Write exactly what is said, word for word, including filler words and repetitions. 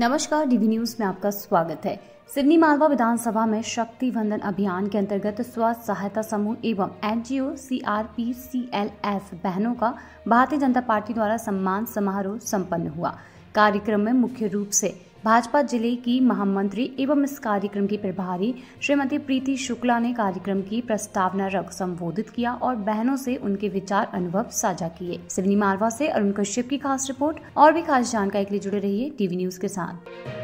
नमस्कार, DV news में आपका स्वागत है। सिवनी मालवा विधानसभा में शक्ति वंदन अभियान के अंतर्गत स्व सहायता समूह एवं N G O, C R P, C L F बहनों का भारतीय जनता पार्टी द्वारा सम्मान समारोह संपन्न हुआ। कार्यक्रम में मुख्य रूप से भाजपा जिले की महामंत्री एवं इस कार्यक्रम की प्रभारी श्रीमती प्रीति शुक्ला ने कार्यक्रम की प्रस्तावना रख संबोधित किया और बहनों से उनके विचार अनुभव साझा किए। सिवनी मालवा से अरुण कश्यप की खास रिपोर्ट। और भी खास जानकारी के लिए जुड़े रहिए डीवी न्यूज के साथ।